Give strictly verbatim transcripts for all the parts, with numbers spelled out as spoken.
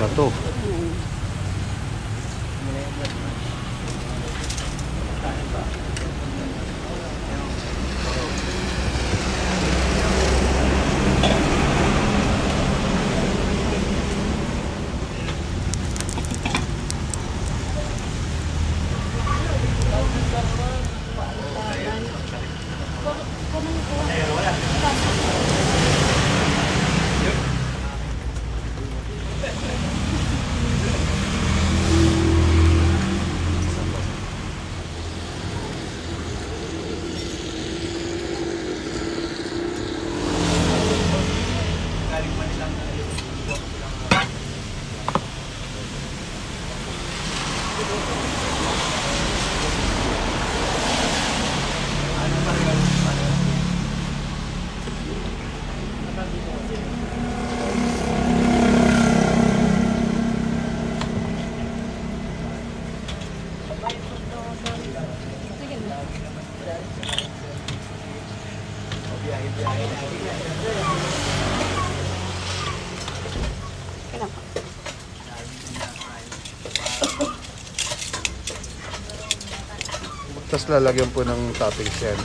Bato. Tapos lalagyan po ng toppings yan.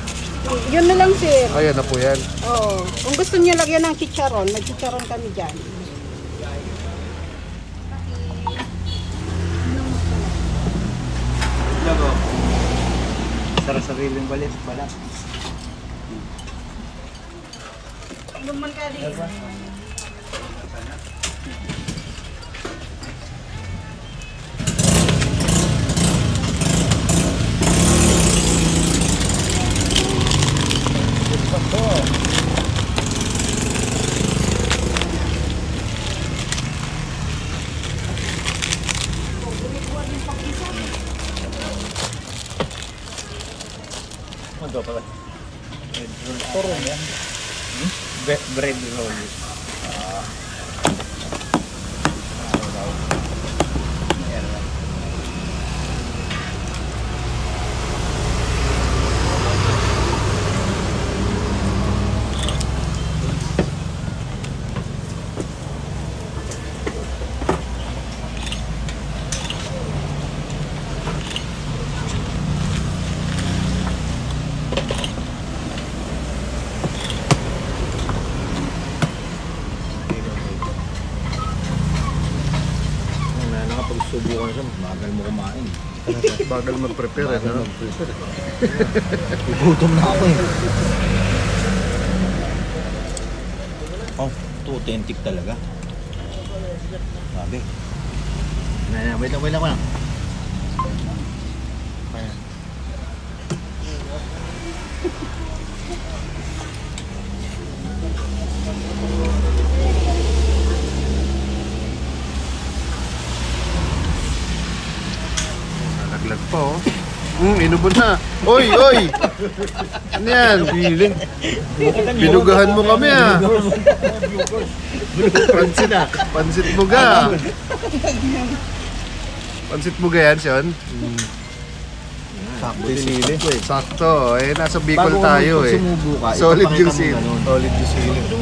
Yun na lang, sir. Ayan na po yan. Oo. Kung gusto niya lagyan ng chicharon, mag-chicharon kami dyan. Lago. Sarasariling balis, balat. Luman ka rin. Turun ya, bread roll. Subukan siya, bagal mo kumain. Bagal mag-prepare. Bagal mag-prepare. Igutom na ako eh. Oh, ito authentic talaga. Sabi. Wait lang, wait lang, wait lang. Po. Mm, inubod na. Oy, oy. Ano yan? Binugahan mo kami ah. Pansit ah. Pansit muga. Pansit muga yan, Sean. Mm. Sakto sili. Sakto. Eh, nasa Bicol tayo eh. Solid yung sili. Solid yung sili. Sili.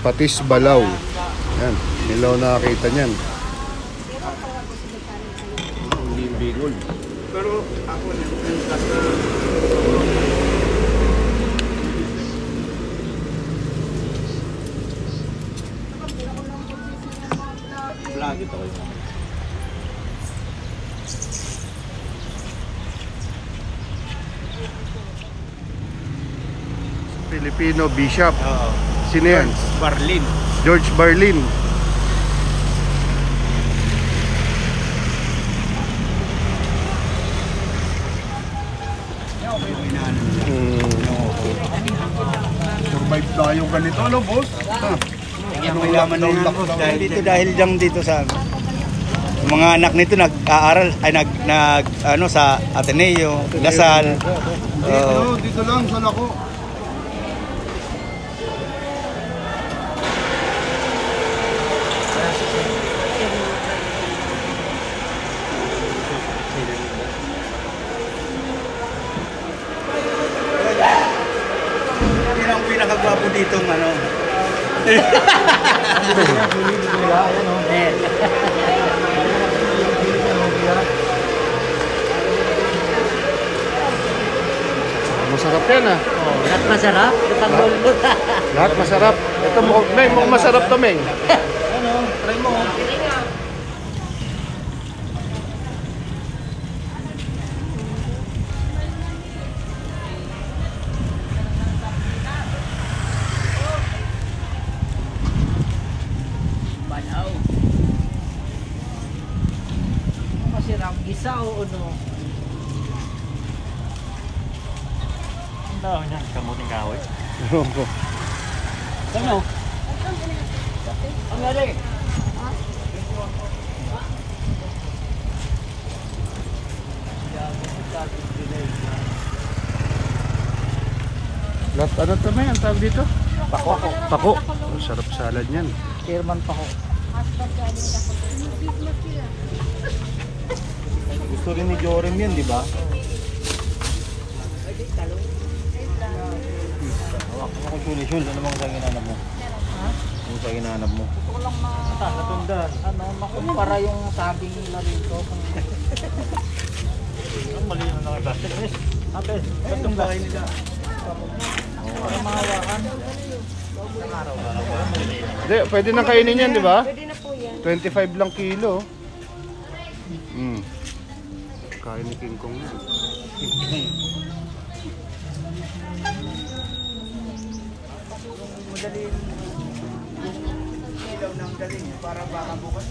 Patis balaw. Yan, ilaw nakakita niyan. Hindi Bicol. Pero ako nang nasa vlog ito ko. Filipino Bishop. Oo. Sino yan? Barlin. George Barlin. Survive tayo ganito, ano boss? Dito dahil lang dito sa mga anak nito nag-aaral ay nag nag ano sa Ateneo, Lasal. Dito, dito lang sa Lako. Thank you. pinakagwapo dito ng ano. Masarap yan ah. Oh, lahat masarap. Lahat masarap. Ito mo, Meng, mukhang masarap to, Meng. Ano, try mo. Isa o ano? Ang daon niya, kamuting kahoy. Ano? Ang nari! Ano ito may? Ang tawag dito? Pako. Pako. Ang sarap salad niyan. Chairman Pako. Gusto rin ni Jorim yan, di ba? Ako sulis-sul, ano bang sa'yo ginanap mo? Ano sa'yo ginanap mo? Gusto ko lang matundaan. Ano, makumpara yung saging na rin ko. Ang mali na nakaplastic. Ate, katong bahay nila. Para mahawakan. Pwede na kainin yan, di ba? Pwede na po yan. twenty-five lang kilo. Hmm. Kain ni King Kong na. Madali ilaw ng galing para baka bukas.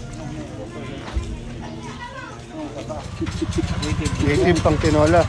Itim pang tinola.